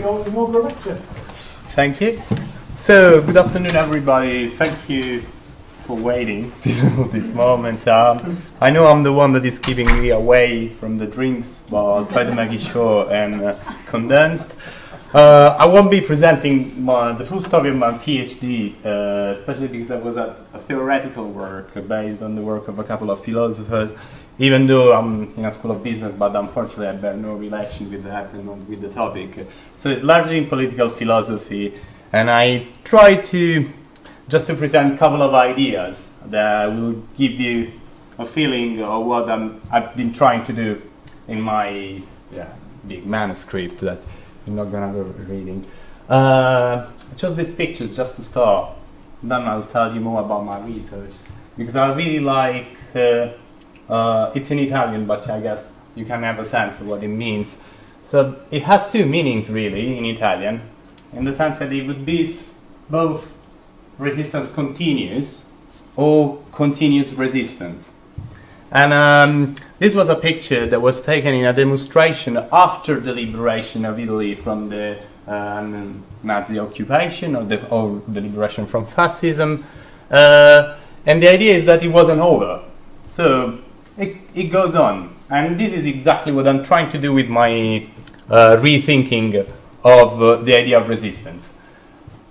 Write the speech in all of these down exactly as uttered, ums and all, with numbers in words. handing over the Nobel lecture. Thank you. So, good afternoon, everybody. Thank you for waiting till this moment. Um, I know I'm the one that is keeping me away from the drinks, but I'll try to make it short and uh, condensed. Uh, I won't be presenting my, the full story of my PhD, uh, especially because I was at a theoretical work based on the work of a couple of philosophers, even though I'm in a school of business, but unfortunately I bear no relation with that and not with the topic. So it's largely in political philosophy, and I try to just to present a couple of ideas that will give you a feeling of what I'm, I've been trying to do in my yeah, big manuscript that I'm not going to be reading. Uh, I chose these pictures just to start, then I'll tell you more about my research, because I really like, uh, uh, it's in Italian, but I guess you can have a sense of what it means. So it has two meanings really in Italian, in the sense that it would be both resistance continuous or continuous resistance. And um, this was a picture that was taken in a demonstration after the liberation of Italy from the um, Nazi occupation or the, or the liberation from fascism. Uh, and the idea is that it wasn't over. So it, it goes on. And this is exactly what I'm trying to do with my uh, rethinking of uh, the idea of resistance.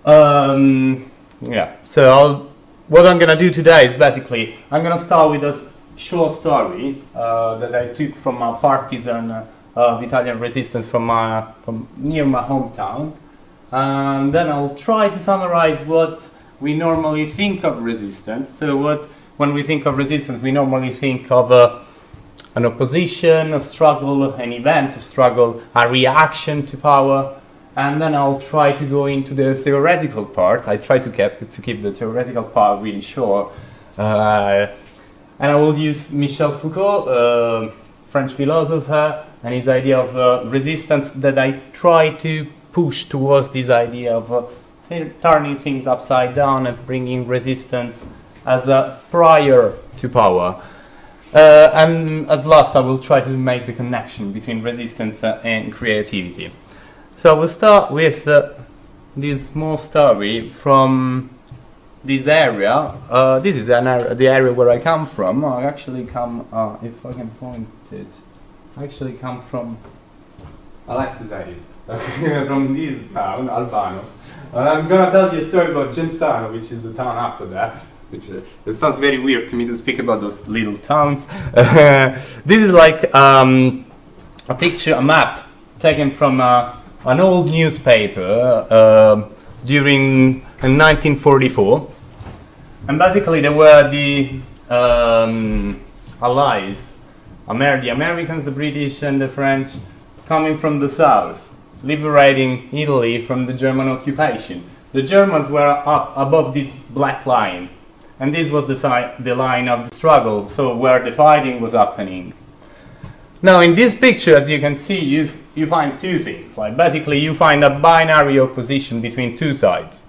Um, yeah, so I'll, what I'm going to do today is basically, I'm going to start with a short story uh, that I took from a partisan uh, of Italian resistance from, my, from near my hometown. And then I'll try to summarize what we normally think of resistance. So what, when we think of resistance, we normally think of uh, an opposition, a struggle, an event of struggle, a reaction to power. And then I'll try to go into the theoretical part. I try to keep, to keep the theoretical part really short. Uh, And I will use Michel Foucault, uh, French philosopher, and his idea of uh, resistance that I try to push towards this idea of uh, th turning things upside down and bringing resistance as a prior to power. Uh, and as last, I will try to make the connection between resistance uh, and creativity. So I will start with uh, this small story from this area. Uh, this is an area, the area where I come from. I actually come, uh, if I can point it, I actually come from, I like to say it, from this town, Albano. Uh, I'm going to tell you a story about Genzano, which is the town after that, which uh, it sounds very weird to me to speak about those little towns. This is like um, a picture, a map, taken from uh, an old newspaper uh, during in nineteen forty-four, and basically there were the um, allies, Amer the Americans, the British and the French, coming from the south, liberating Italy from the German occupation. The Germans were up above this black line, and this was the, si the line of the struggle, so where the fighting was happening. Now in this picture, as you can see, you, you find two things, like basically you find a binary opposition between two sides.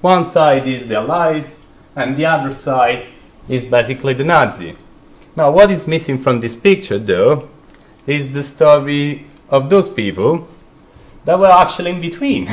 One side is the Allies, and the other side is basically the Nazi. Now, what is missing from this picture, though, is the story of those people that were actually in between,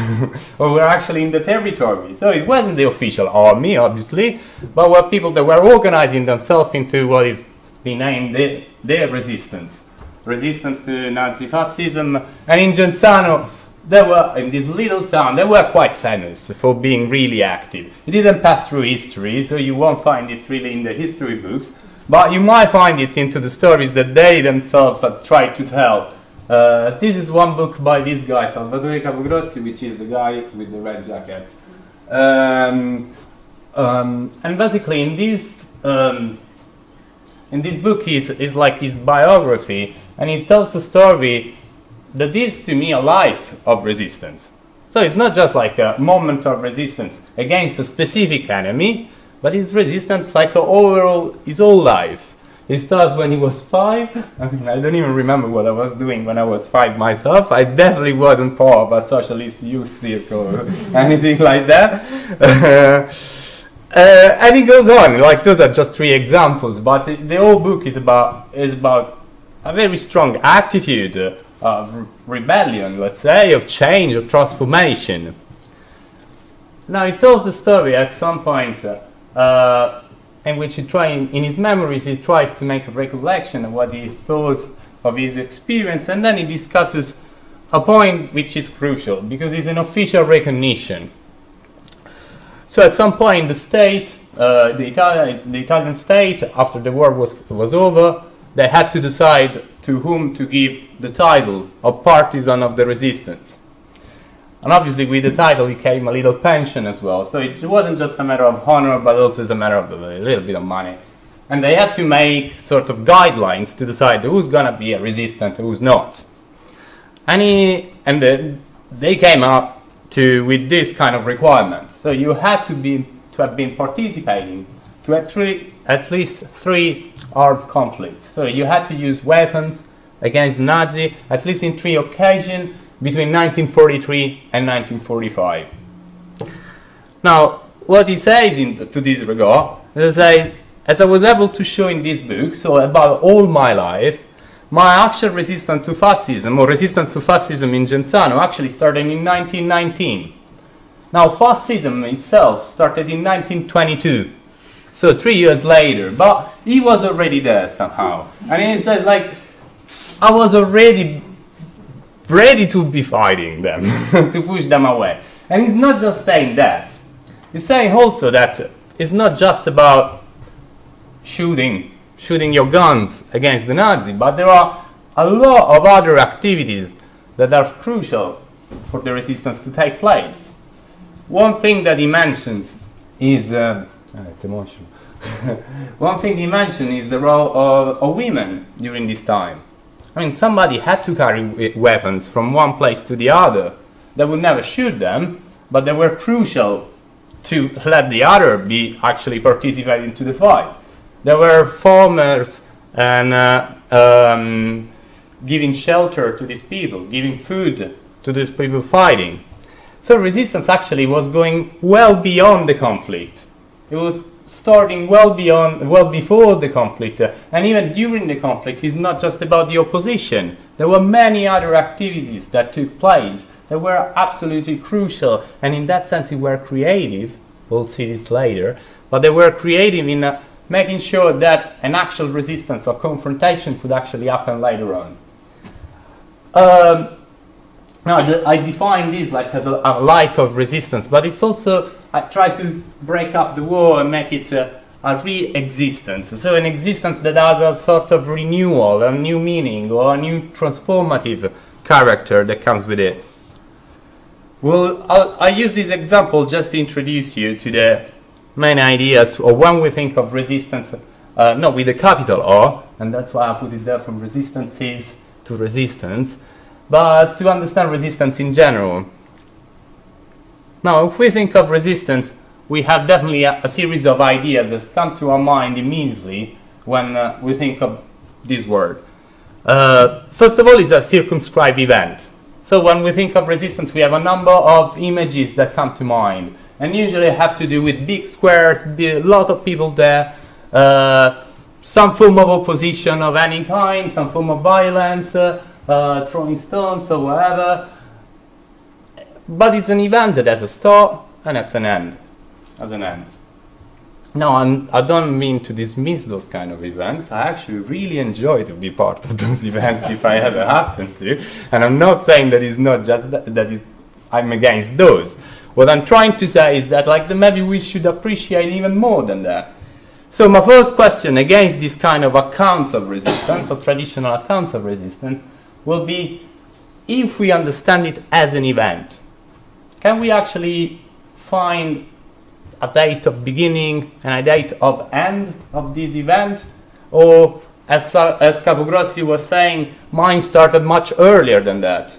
or were actually in the territory. So it wasn't the official army, obviously, but were people that were organizing themselves into what is being named the, their resistance. Resistance to Nazi fascism, and in Genzano, they were, in this little town, they were quite famous for being really active. It didn't pass through history, so you won't find it really in the history books, but you might find it into the stories that they themselves have tried to tell. Uh, this is one book by this guy, Salvatore Capogrossi, which is the guy with the red jacket. Um, um, and basically, in this, um, in this book is, is like his biography, and it tells a story that is, to me, a life of resistance. So it's not just like a moment of resistance against a specific enemy, but it's resistance like a overall, his whole life. It starts when he was five. I mean, I don't even remember what I was doing when I was five myself. I definitely wasn't part of a socialist youth theater or anything like that. Uh, and it goes on, like those are just three examples, but the whole book is about, is about a very strong attitude of rebellion, let's say, of change, of transformation. Now, he tells the story at some point uh, in which he tries, in his memories, he tries to make a recollection of what he thought of his experience, and then he discusses a point which is crucial, because it's an official recognition. So at some point the state, uh, the, Itali the Italian state, after the war was, was over, they had to decide to whom to give the title of partisan of the resistance. And obviously with the title it came a little pension as well, so it wasn't just a matter of honor, but also it's a matter of a little bit of money. And they had to make sort of guidelines to decide who's gonna be a resistant, who's not. And, he, and the, they came up to, with this kind of requirements. So you had to, be, to have been participating to at, three, at least three armed conflicts. So you had to use weapons against Nazi at least in three occasions between nineteen forty-three and nineteen forty-five. Now, what he says in, to this regard, he says, as I was able to show in this book, so about all my life, my actual resistance to fascism, or resistance to fascism in Genzano, actually started in nineteen nineteen. Now, fascism itself started in nineteen twenty-two, so three years later, but he was already there somehow. And he said, like, I was already ready to be fighting them, to push them away. And he's not just saying that. He's saying also that it's not just about shooting. shooting your guns against the Nazi, but there are a lot of other activities that are crucial for the resistance to take place. One thing that he mentions is uh, one thing he mentioned is the role of, of women during this time. I mean, somebody had to carry weapons from one place to the other. They would never shoot them, but they were crucial to let the other be actually participating to the fight. There were farmers and uh, um, giving shelter to these people, giving food to these people fighting. So resistance actually was going well beyond the conflict. It was starting well beyond, well before the conflict, uh, and even during the conflict. It's not just about the opposition. There were many other activities that took place that were absolutely crucial, and in that sense, they were creative. We'll see this later, but they were creative in a making sure that an actual resistance or confrontation could actually happen later on. Um, now, the, I define this like as a, a life of resistance, but it's also, I try to break up the war and make it a, a re-existence. So an existence that has a sort of renewal, a new meaning, or a new transformative character that comes with it. Well, I'll, I use this example just to introduce you to the main ideas, or when we think of resistance, uh, not with a capital R, and that's why I put it there, from resistances to resistance, but to understand resistance in general. Now, if we think of resistance, we have definitely a, a series of ideas that come to our mind immediately when uh, we think of this word. Uh, first of all, it's a circumscribed event. So when we think of resistance, we have a number of images that come to mind. And usually have to do with big squares, a lot of people there, uh, some form of opposition of any kind, some form of violence, uh, uh, throwing stones or whatever. But it's an event that has a start and has an end. As an end. No, I'm, I don't mean to dismiss those kind of events. I actually really enjoy to be part of those events if I ever happen to. And I'm not saying that it's not just that, that it's, I'm against those. What I'm trying to say is that, like, maybe we should appreciate even more than that. So my first question against this kind of accounts of resistance, or traditional accounts of resistance, will be if we understand it as an event. Can we actually find a date of beginning and a date of end of this event? Or, as, uh, as Capogrossi was saying, mine started much earlier than that.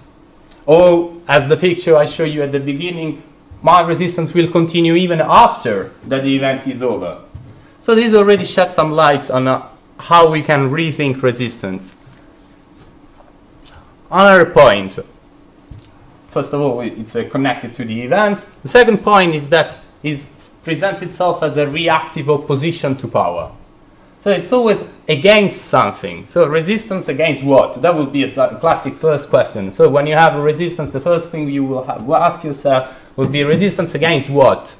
Or, as the picture I showed you at the beginning, my resistance will continue even after that the event is over. So this already sheds some light on uh, how we can rethink resistance. Another point. First of all, it's uh, connected to the event. The second point is that it presents itself as a reactive opposition to power. So it's always against something. So resistance against what? That would be a classic first question. So when you have a resistance, the first thing you will, have, will ask yourself would be resistance against what?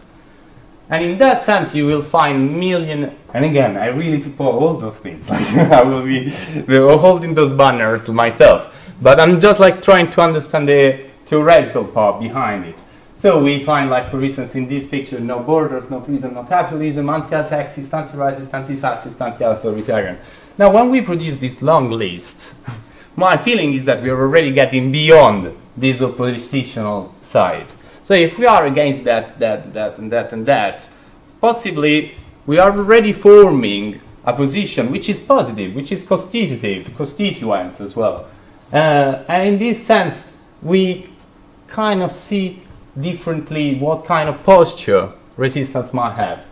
And in that sense, you will find million. And again, I really support all those things. Like I will be holding those banners myself. But I'm just like trying to understand the theoretical part behind it. So we find, like, for instance, in this picture, no borders, no prison, no capitalism, anti-sexist, anti-racist, anti-fascist, anti-authoritarian. Now, when we produce this long list, my feeling is that we are already getting beyond this oppositional side. So if we are against that, that, that, and that, and that, possibly we are already forming a position which is positive, which is constitutive, constituent as well. Uh, and in this sense, we kind of see differently what kind of posture resistance might have.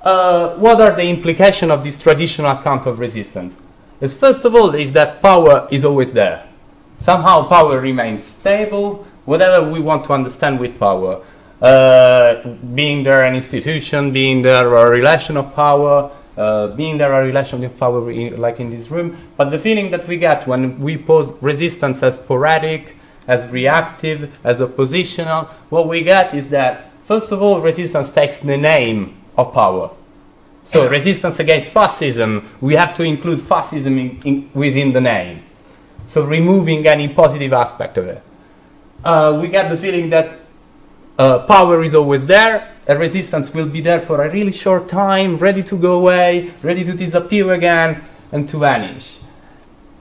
Uh, what are the implications of this traditional account of resistance? It's first of all is that power is always there. Somehow power remains stable, whatever we want to understand with power. Uh, being there an institution, being there a relation of power, uh, being there a relation of power in, like in this room. But the feeling that we get when we pose resistance as sporadic, as reactive, as oppositional, what we get is that, first of all, resistance takes the name of power. So resistance against fascism, we have to include fascism in, in, within the name. So removing any positive aspect of it. Uh, we get the feeling that uh, power is always there, and resistance will be there for a really short time, ready to go away, ready to disappear again, and to vanish.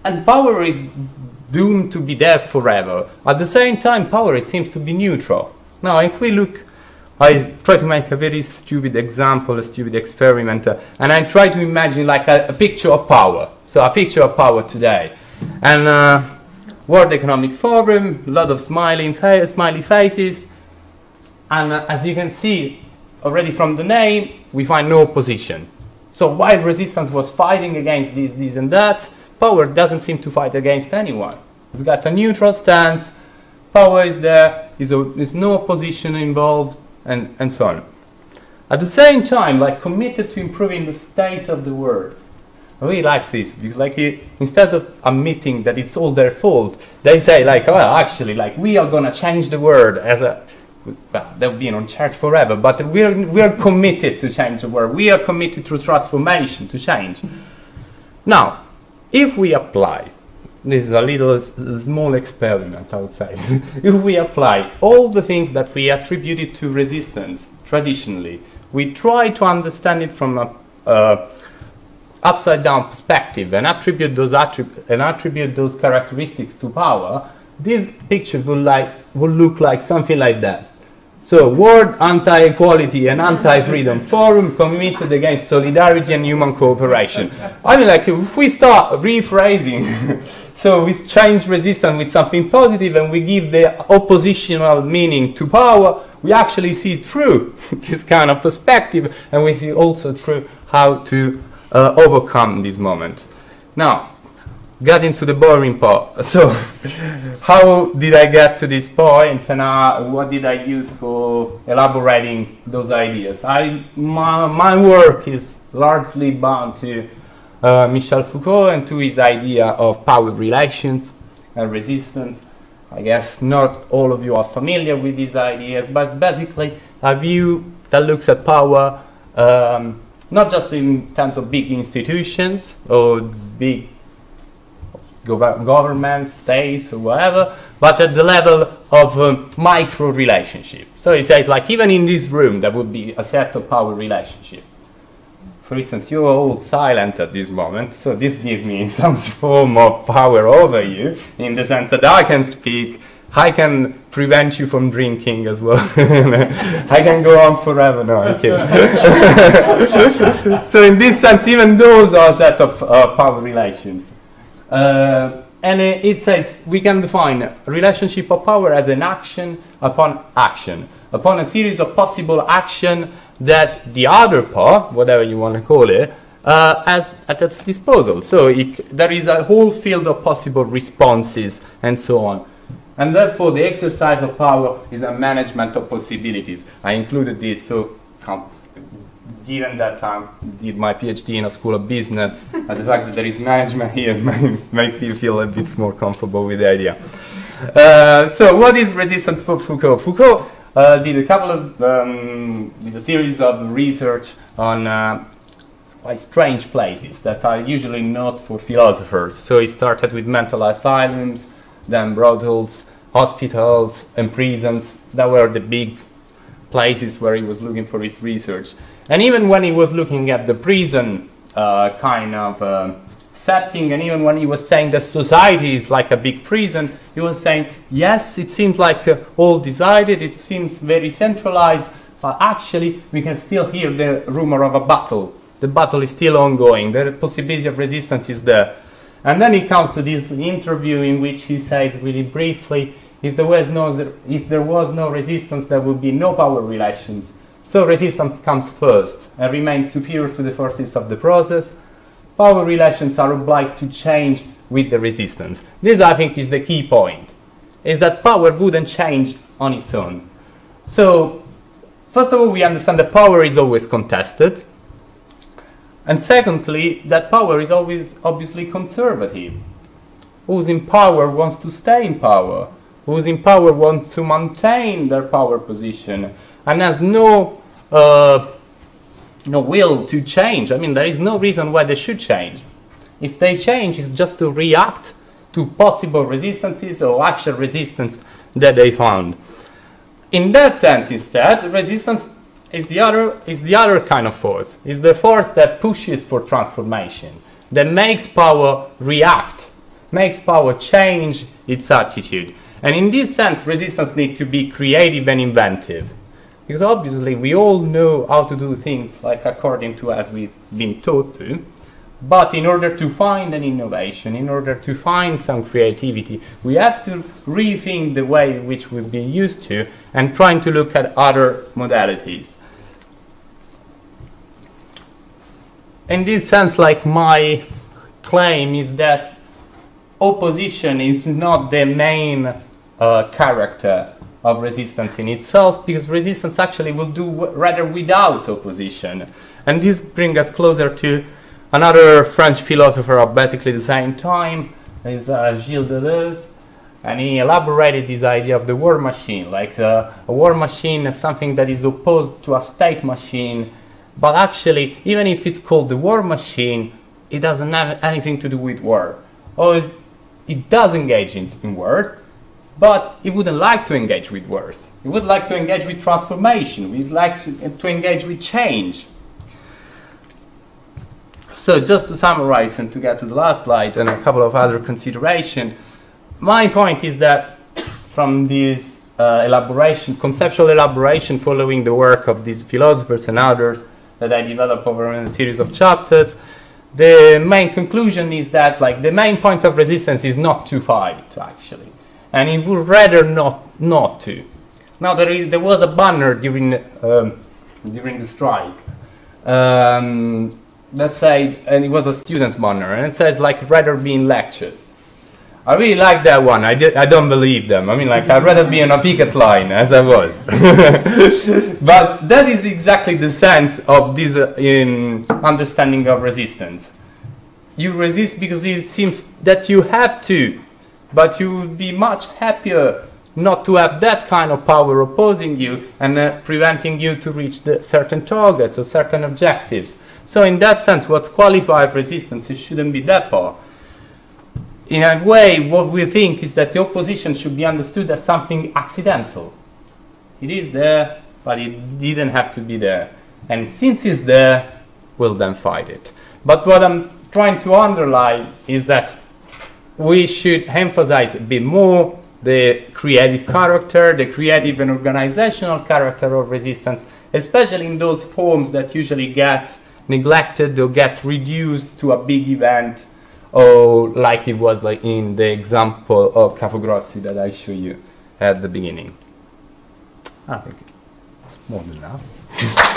And power is doomed to be there forever. At the same time, power, it seems to be neutral. Now, if we look, I try to make a very stupid example, a stupid experiment, uh, and I try to imagine like a, a picture of power. So a picture of power today. And uh, World Economic Forum, a lot of smiling fa smiley faces. And uh, as you can see, already from the name, we find no opposition. So while resistance was fighting against this, this and that, power doesn't seem to fight against anyone. It's got a neutral stance, power is there, there's no opposition involved, and, and so on. At the same time, like committed to improving the state of the world. I really like this, because like it, instead of admitting that it's all their fault, they say like, well, actually, like we are gonna change the world as a, well, they've been on charge forever, but we're, we're committed to change the world. We are committed to transformation, to change. Now, if we apply, this is a little s small experiment, I would say, if we apply all the things that we attributed to resistance traditionally, we try to understand it from an uh, upside-down perspective and attribute, those attrib and attribute those characteristics to power, this picture will, like, will look like something like that. So, World Anti-Equality and Anti-Freedom Forum committed against solidarity and human cooperation. I mean, like, if we start rephrasing, so we change resistance with something positive and we give the oppositional meaning to power, we actually see through this kind of perspective and we see also through how to uh, overcome this moment. Now, getting to the boring part. So, how did I get to this point, and uh, what did I use for elaborating those ideas? I my, my work is largely bound to uh, Michel Foucault and to his idea of power relations and resistance. I guess not all of you are familiar with these ideas, but it's basically a view that looks at power um, not just in terms of big institutions or big government, states, or whatever, but at the level of um, micro relationship. So it says, like, even in this room, there would be a set of power relationship. For instance, you are all silent at this moment, so this gives me some form of power over you, in the sense that I can speak, I can prevent you from drinking as well. I can go on forever. No, I'm kidding. So in this sense, even those are a set of uh, power relations. Uh, and it says we can define relationship of power as an action upon action, upon a series of possible action that the other part, whatever you want to call it, uh, has at its disposal. So it, there is a whole field of possible responses and so on. And therefore the exercise of power is a management of possibilities. I included this, so given that time, did my PhD in a school of business, and the fact that there is management here may make you feel a bit more comfortable with the idea. Uh, so what is resistance for Foucault? Foucault uh, did a couple of um, did a series of research on uh, strange places that are usually not for philosophers. So he started with mental asylums, then brothels, hospitals and prisons. That were the big places where he was looking for his research. And even when he was looking at the prison uh, kind of uh, setting, and even when he was saying that society is like a big prison, he was saying, yes, it seems like uh, all decided, it seems very centralized, but actually we can still hear the rumor of a battle. The battle is still ongoing, the possibility of resistance is there. And then he comes to this interview in which he says really briefly, if there was no, if there was no resistance, there would be no power relations. So resistance comes first and remains superior to the forces of the process. Power relations are obliged to change with the resistance. This, I think, is the key point, is that power wouldn't change on its own. So, first of all, we understand that power is always contested. And secondly, that power is always obviously conservative. Who's in power wants to stay in power. Who's in power wants to maintain their power position and has no, uh, no will to change. I mean, there is no reason why they should change. If they change, it's just to react to possible resistances or actual resistance that they found. In that sense, instead, resistance is the other, is the other kind of force. It's the force that pushes for transformation, that makes power react, makes power change its attitude. And in this sense, resistance needs to be creative and inventive. Because obviously we all know how to do things like according to as we've been taught to, but in order to find an innovation, in order to find some creativity, we have to rethink the way in which we've been used to and trying to look at other modalities. In this sense, like, my claim is that opposition is not the main uh, character of resistance in itself, because resistance actually will do w rather without opposition. And this brings us closer to another French philosopher of basically the same time, is uh, Gilles Deleuze, and he elaborated this idea of the war machine, like uh, a war machine as something that is opposed to a state machine, but actually, even if it's called the war machine, it doesn't have anything to do with war. Or it does engage in, in wars, but it wouldn't like to engage with wars. It would like to engage with transformation, we'd like to, to engage with change. So just to summarize and to get to the last slide and a couple of other considerations, my point is that from this uh, elaboration, conceptual elaboration following the work of these philosophers and others that I developed over a series of chapters, the main conclusion is that, like, the main point of resistance is not to fight, actually, and it would rather not not to. Now there is there was a banner during um, during the strike um, that said, and it was a student's banner, and it says like rather be in lectures. I really like that one. I did, I don't believe them. I mean, like, I'd rather be on a picket line as I was. But that is exactly the sense of this uh, in understanding of resistance. You resist because it seems that you have to, but you would be much happier not to have that kind of power opposing you and uh, preventing you to reach the certain targets or certain objectives. So in that sense, what qualifies resistance, it shouldn't be that power. In a way, what we think is that the opposition should be understood as something accidental. It is there, but it didn't have to be there. And since it's there, we'll then fight it. But what I'm trying to underline is that we should emphasize a bit more the creative character, the creative and organizational character of resistance, especially in those forms that usually get neglected or get reduced to a big event. Or like it was like in the example of Capogrossi that I showed you at the beginning. I think it's more than enough.